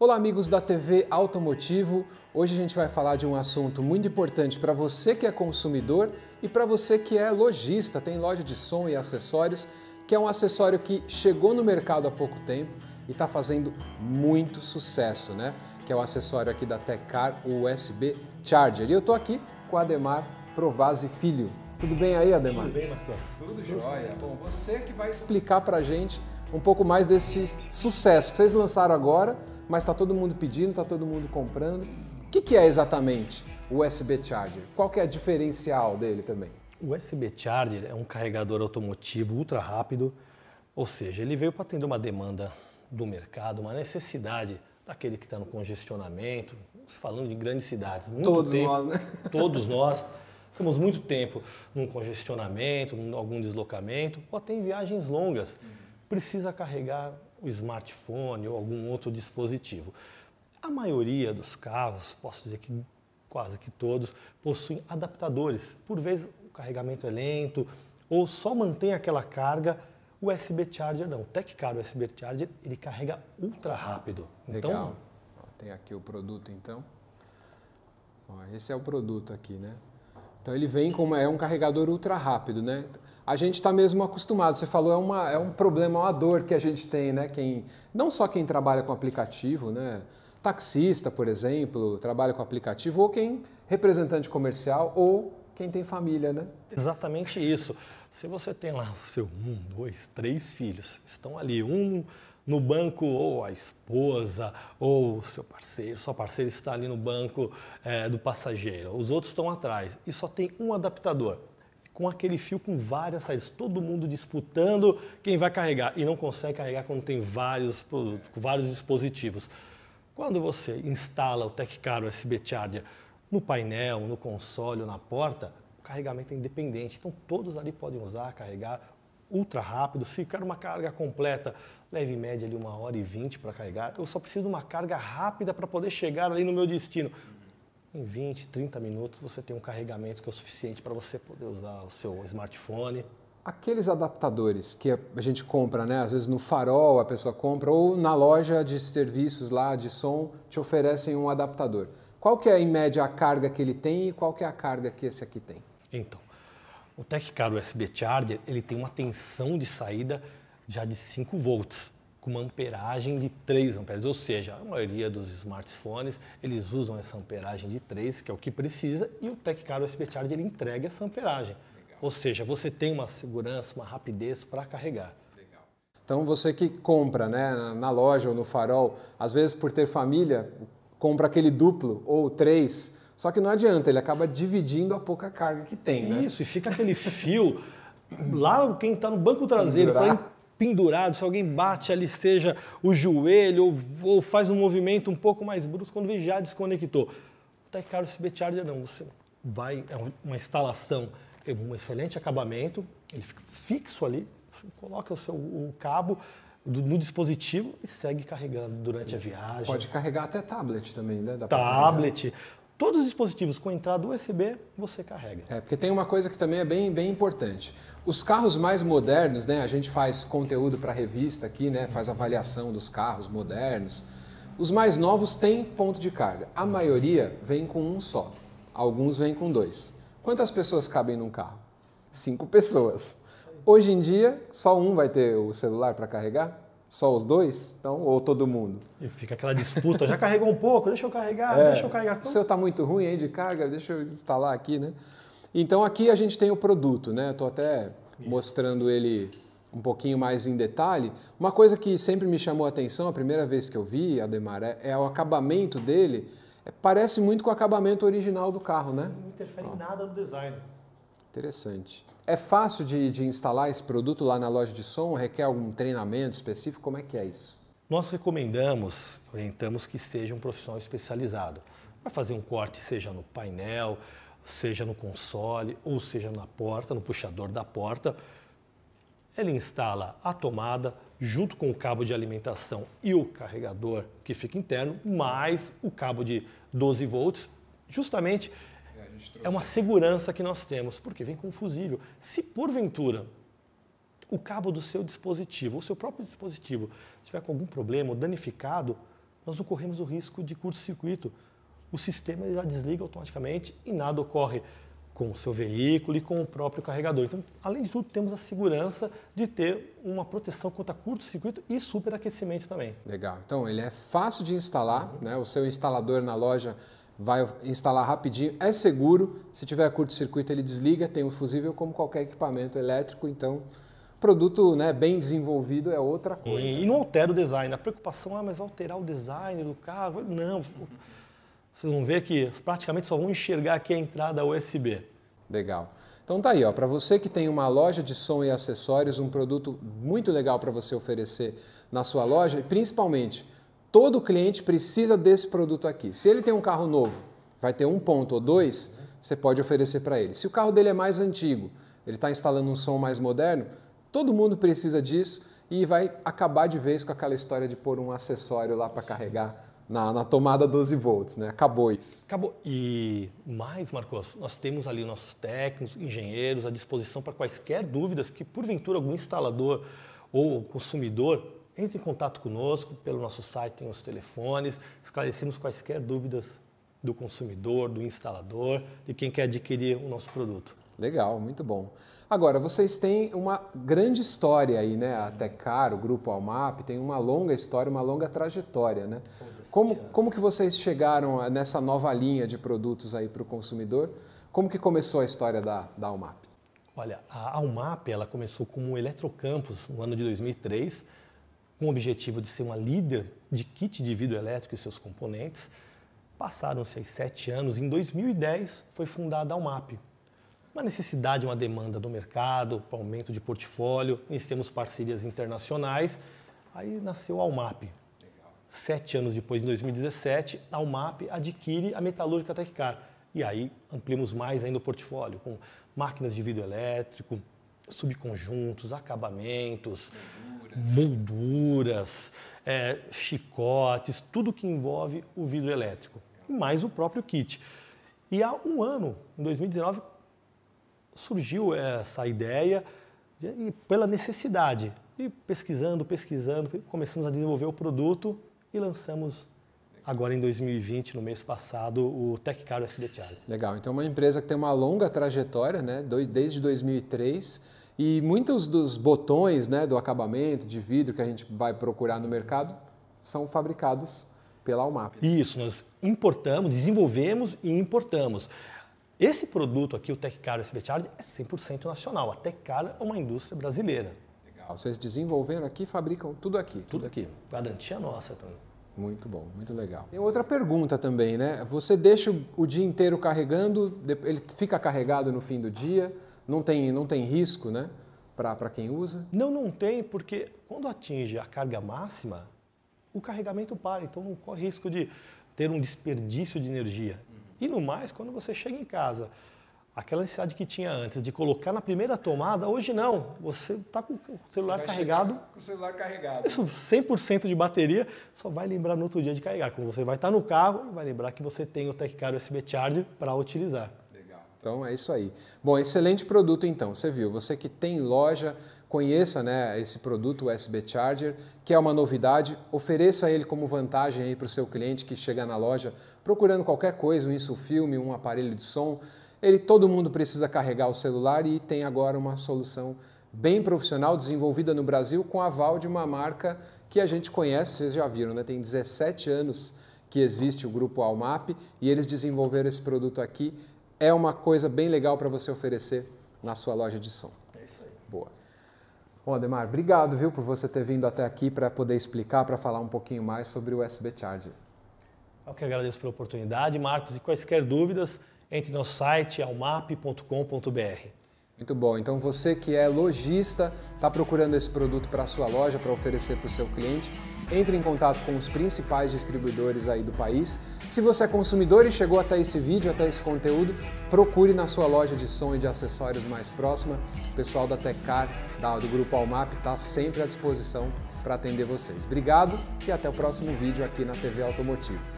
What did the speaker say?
Olá amigos da TV Automotivo, hoje a gente vai falar de um assunto muito importante para você que é consumidor e para você que é lojista, tem loja de som e acessórios, que é um acessório que chegou no mercado há pouco tempo e está fazendo muito sucesso, né? Que é o acessório aqui da Techcar, o USB Charger. E eu estou aqui com o Ademar Provasi Filho. Tudo bem aí, Ademar? Tudo bem, Marcos. Tudo jóia. Bom, você que vai explicar para a gente um pouco mais desse sucesso que vocês lançaram agora, mas está todo mundo pedindo, está todo mundo comprando. O que é exatamente o USB Charger? Qual que é a diferencial dele também? O USB Charger é um carregador automotivo ultra rápido, ou seja, ele veio para atender uma demanda do mercado, uma necessidade daquele que está no congestionamento, falando de grandes cidades. Todos nós, né? Todos nós. Temos muito tempo num congestionamento, em algum deslocamento, ou até em viagens longas. Precisa carregar o smartphone ou algum outro dispositivo. A maioria dos carros, posso dizer que quase que todos, possuem adaptadores. Por vezes o carregamento é lento ou só mantém aquela carga. O USB Charger não. O Techcar USB Charger, ele carrega ultra rápido. Legal. Então, ó, tem aqui o produto então. Ó, esse é o produto aqui, né? Então ele vem como é um carregador ultra rápido, né? A gente está mesmo acostumado, você falou, é um problema, uma dor que a gente tem, né? Não só quem trabalha com aplicativo, né? Taxista, por exemplo, trabalha com aplicativo, ou quem representante comercial, ou quem tem família, né? Exatamente isso. Se você tem lá o seu 1, 2, 3 filhos, estão ali, um no banco, ou a esposa, ou seu parceiro, sua parceira está ali no banco do passageiro. Os outros estão atrás e só tem um adaptador, com aquele fio com várias saídas, todo mundo disputando quem vai carregar e não consegue carregar quando tem vários produtos, vários dispositivos. Quando você instala o Techcar USB Charger no painel, no console, na porta, o carregamento é independente, então todos ali podem usar, carregar ultra rápido. Se eu quero uma carga completa, leva em média ali 1h20 para carregar. Eu só preciso de uma carga rápida para poder chegar ali no meu destino. Em 20, 30 minutos você tem um carregamento que é o suficiente para você poder usar o seu smartphone. Aqueles adaptadores que a gente compra, né? Às vezes no farol a pessoa compra ou na loja de serviços lá de som te oferecem um adaptador. Qual que é em média a carga que ele tem e qual que é a carga que esse aqui tem? Então, o Techcar USB Charger, ele tem uma tensão de saída já de 5 volts, com uma amperagem de 3 amperes, ou seja, a maioria dos smartphones, eles usam essa amperagem de 3, que é o que precisa, e o Techcar USB Charger, ele entrega essa amperagem. Legal. Ou seja, você tem uma segurança, uma rapidez para carregar. Legal. Então, você que compra, né, na loja ou no farol, às vezes por ter família, compra aquele duplo ou 3, só que não adianta, ele acaba dividindo a pouca carga que tem, né? Isso, e fica aquele fio lá, quem está no banco traseiro, pendurado, se alguém bate ali, seja o joelho ou faz um movimento um pouco mais brusco, quando vê, já desconectou. O Techcar USB Charger não, você vai, é uma instalação, tem um excelente acabamento, ele fica fixo ali, você coloca o cabo no dispositivo e segue carregando durante a viagem. Pode carregar até tablet também, né? Dá tablet. Todos os dispositivos com entrada USB, você carrega. É, porque tem uma coisa que também é bem importante. Os carros mais modernos, né? A gente faz conteúdo para revista aqui, né? Faz avaliação dos carros modernos. Os mais novos têm ponto de carga. A maioria vem com um só. Alguns vêm com 2. Quantas pessoas cabem num carro? 5 pessoas. Hoje em dia, só um vai ter o celular para carregar? Só os 2? Então, ou todo mundo? E fica aquela disputa, já carregou um pouco, deixa eu carregar, deixa eu carregar. O seu está muito ruim aí de carga, deixa eu instalar aqui, né? Então, aqui a gente tem o produto, né? Estou até mostrando ele um pouquinho mais em detalhe. Uma coisa que sempre me chamou a atenção, a primeira vez que eu vi, Ademar, é o acabamento dele. Parece muito com o acabamento original do carro, né? Não interfere em nada no design. Interessante. É fácil de instalar esse produto lá na loja de som? Requer algum treinamento específico? Como é que é isso? Nós recomendamos, orientamos que seja um profissional especializado. Vai fazer um corte, seja no painel, seja no console, ou seja na porta, no puxador da porta. Ele instala a tomada junto com o cabo de alimentação e o carregador que fica interno, mais o cabo de 12 volts, justamente. É uma segurança que nós temos, porque vem com um fusível. Se porventura o cabo do seu dispositivo, ou seu próprio dispositivo, estiver com algum problema ou danificado, nós não corremos o risco de curto-circuito. O sistema já desliga automaticamente e nada ocorre com o seu veículo e com o próprio carregador. Então, além de tudo, temos a segurança de ter uma proteção contra curto-circuito e superaquecimento também. Legal. Então, ele é fácil de instalar, né? O seu instalador na loja vai instalar rapidinho, é seguro. Se tiver curto-circuito, ele desliga, tem um fusível como qualquer equipamento elétrico, então... Produto, né, bem desenvolvido é outra coisa. E não altera o design. A preocupação é, mas vai alterar o design do carro? Não. Vocês vão ver que praticamente só vão enxergar aqui a entrada USB. Legal. Então tá aí, ó, para você que tem uma loja de som e acessórios, um produto muito legal para você oferecer na sua loja. E principalmente, todo cliente precisa desse produto aqui. Se ele tem um carro novo, vai ter um ponto ou dois, você pode oferecer para ele. Se o carro dele é mais antigo, ele está instalando um som mais moderno, todo mundo precisa disso e vai acabar de vez com aquela história de pôr um acessório lá para carregar na tomada 12 volts, né? Acabou isso. Acabou. E mais, Marcos, nós temos ali nossos técnicos, engenheiros à disposição para quaisquer dúvidas que, porventura, algum instalador ou consumidor entre em contato conosco, pelo nosso site tem os telefones, esclarecemos quaisquer dúvidas do consumidor, do instalador, de quem quer adquirir o nosso produto. Legal, muito bom. Agora, vocês têm uma grande história aí, né? A Techcar, o Grupo Almap, tem uma longa história, uma longa trajetória, né? Como que vocês chegaram nessa nova linha de produtos aí para o consumidor? Como que começou a história da Almap? Olha, a Almap, ela começou como um Eletro Campus no ano de 2003, com o objetivo de ser uma líder de kit de vidro elétrico e seus componentes. Passaram-se 7 anos, em 2010 foi fundada a Almap. Uma necessidade, uma demanda do mercado, para aumento de portfólio, iniciamos parcerias internacionais, aí nasceu a Almap. 7 anos depois, em 2017, a Almap adquire a Metalúrgica Techcar e aí ampliamos mais ainda o portfólio, com máquinas de vidro elétrico, subconjuntos, acabamentos, molduras, chicotes, tudo que envolve o vidro elétrico, mais o próprio kit. E há um ano, em 2019, surgiu essa ideia pela necessidade. E pesquisando, começamos a desenvolver o produto e lançamos agora em 2020, no mês passado, o Techcar SD Charger. Legal, então uma empresa que tem uma longa trajetória, né? Desde 2003. E muitos dos botões, né, do acabamento de vidro que a gente vai procurar no mercado são fabricados pela Almap. Isso, nós importamos, desenvolvemos e importamos. Esse produto aqui, o Techcar USB Charger, é 100% nacional. A Techcar é uma indústria brasileira. Legal. Vocês desenvolveram aqui e fabricam tudo aqui? Tudo aqui. Garantia nossa também. Muito bom, muito legal. Tem outra pergunta também, né? Você deixa o dia inteiro carregando, ele fica carregado no fim do dia... Não tem risco, né, para quem usa? Não tem, porque quando atinge a carga máxima, o carregamento para. Então, não corre risco de ter um desperdício de energia. E no mais, quando você chega em casa, aquela necessidade que tinha antes de colocar na primeira tomada, hoje não. Você está com o celular carregado. Com o celular carregado. Isso, 100% de bateria, só vai lembrar no outro dia de carregar. Quando você vai estar no carro, vai lembrar que você tem o Techcar USB Charger para utilizar. Então é isso aí. Bom, excelente produto então, você viu, você que tem loja, conheça, né, esse produto USB Charger, que é uma novidade, ofereça ele como vantagem aí para o seu cliente que chega na loja procurando qualquer coisa, um insufilme, um aparelho de som, todo mundo precisa carregar o celular e tem agora uma solução bem profissional, desenvolvida no Brasil com aval de uma marca que a gente conhece, vocês já viram, né, tem 17 anos que existe o Grupo Almap e eles desenvolveram esse produto aqui. É uma coisa bem legal para você oferecer na sua loja de som. É isso aí. Boa. Bom, Ademar, obrigado, viu, por você ter vindo até aqui para poder explicar, para falar um pouquinho mais sobre o USB Charger. Eu que agradeço pela oportunidade, Marcos, e quaisquer dúvidas, entre no nosso site almap.com.br. Muito bom. Então você que é lojista, está procurando esse produto para a sua loja, para oferecer para o seu cliente, entre em contato com os principais distribuidores aí do país. Se você é consumidor e chegou até esse vídeo, até esse conteúdo, procure na sua loja de som e de acessórios mais próxima. O pessoal da Techcar, do Grupo Almap, está sempre à disposição para atender vocês. Obrigado e até o próximo vídeo aqui na TV Automotiva.